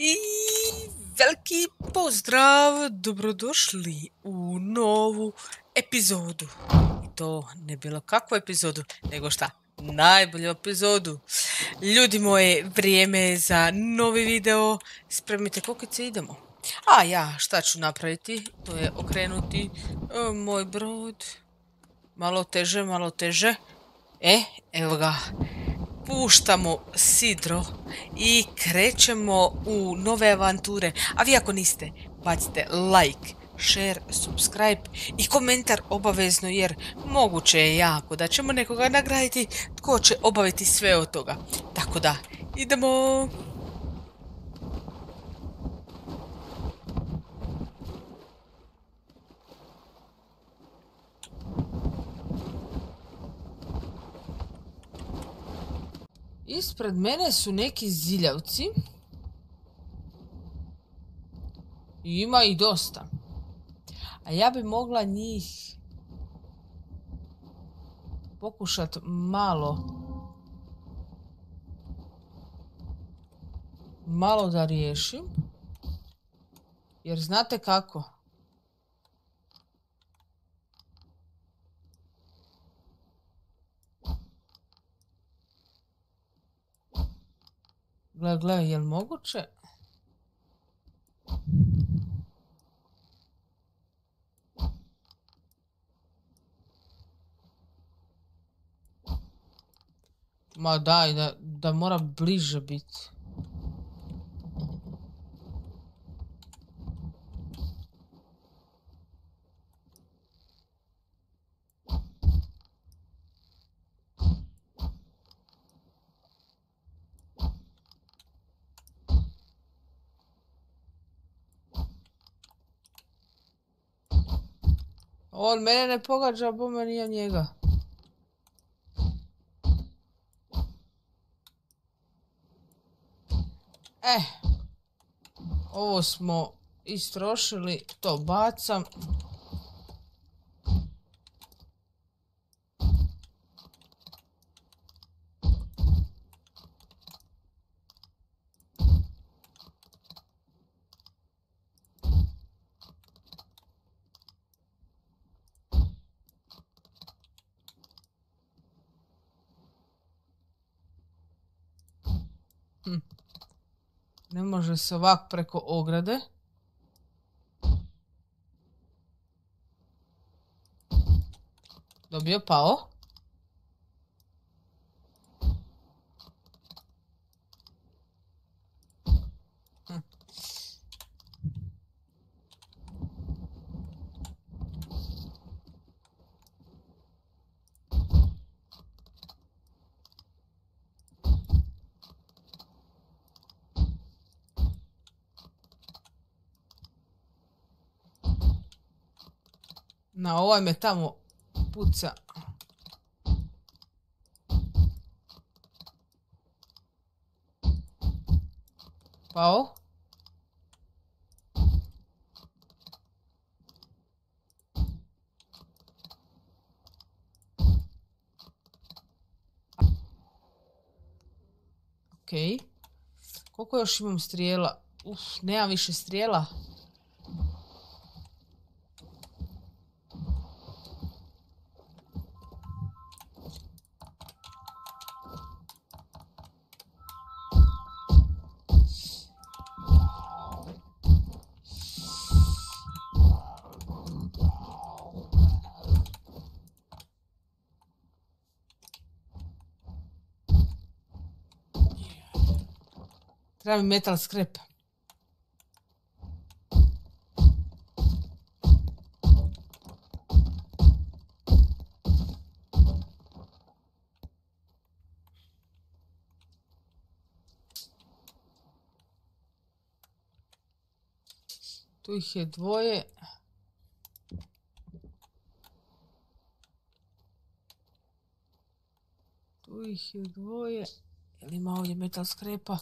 I veliki pozdrav, dobrodošli u novu epizodu. I to ne bilo kakvu epizodu, nego šta? Najbolju epizodu. Ljudi moje, vrijeme je za novi video. Spremite kokice, idemo. A ja šta ću napraviti? To je okrenuti moj brod. Malo teže, malo teže. Evo ga. Puštamo sidro i krećemo u nove avanture. A vi ako niste, bacite like, share, subscribe i komentar obavezno, jer moguće je jako da ćemo nekoga nagraditi tko će obaviti sve od toga. Tako da, idemo! Ispred mene su neki ziljavci. Ima i dosta. A ja bi mogla njih pokušati malo da riješim. Jer znate kako? Gle, je li moguće? Ma daj, da mora bliže biti. On mene ne pogađa, bome nije njega. Ovo smo istrošili, to bacam. Ne može se ovako preko ograde. Dobio pao. Na, ovaj me tamo puca. Pao. Okej. Koliko još imam strijela? Nemam više strijela. Treba mi metal skrep. Tu ih je dvoje. Jel ima ovdje metal skrepa?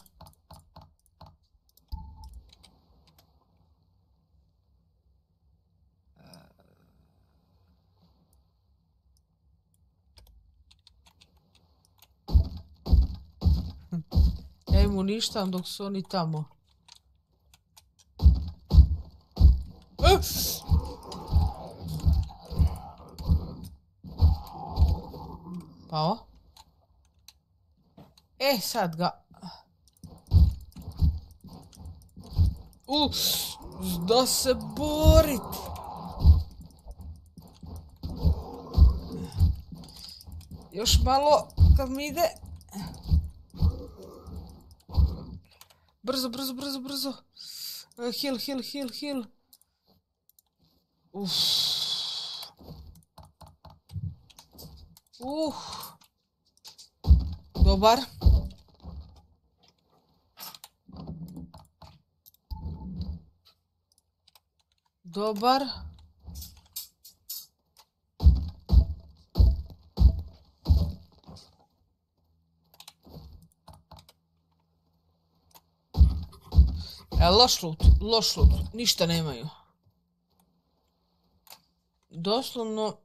Ništa dok su oni tamo. O. E, sad ga... da se boriti. Još malo kad mi ide. Brzo, brzo, brzo, brzo. Heal, heal, heal, heal. Dobar. Dobar. Loš loot, loš loot, ništa nemaju. Doslovno...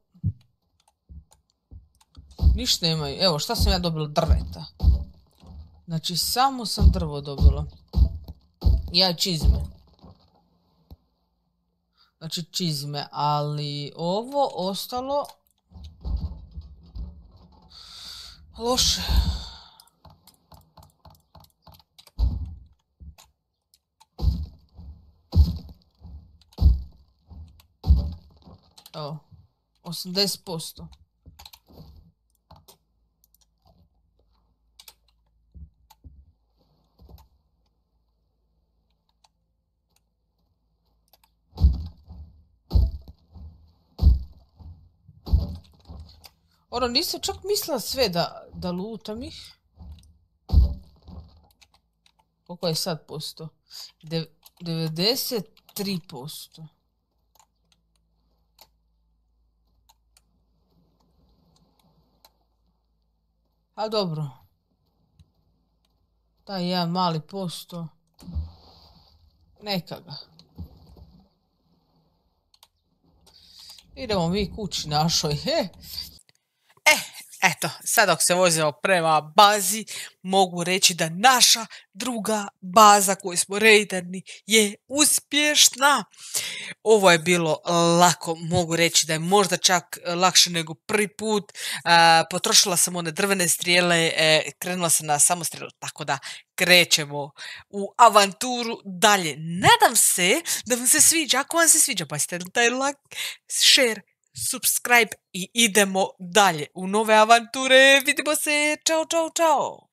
ništa nemaju. Evo, šta sam ja dobila? Drveta. Znači, samo sam drvo dobila. Ja čizme. Znači, čizme, ali ovo ostalo... loše. Evo, 80%. Ono, nisam čak mislila sve da lutam ih. Koliko je sad posto? 93%. A dobro. Taj jedan mali posto. Neka ga. Idemo mi kući našoj. Eto, sad dok se vozimo prema bazi, mogu reći da naša druga baza koju smo rejderni je uspješna. Ovo je bilo lako, mogu reći da je možda čak lakše nego prvi put. Potrošila sam one drvene strijele, krenula sam na samostrelu, tako da krećemo u avanturu dalje. Nadam se da vam se sviđa, ako vam se sviđa, bacite taj like, share, subscribe i idemo dalje u nove avanture. Vidimo se. Ćao, čao, čao.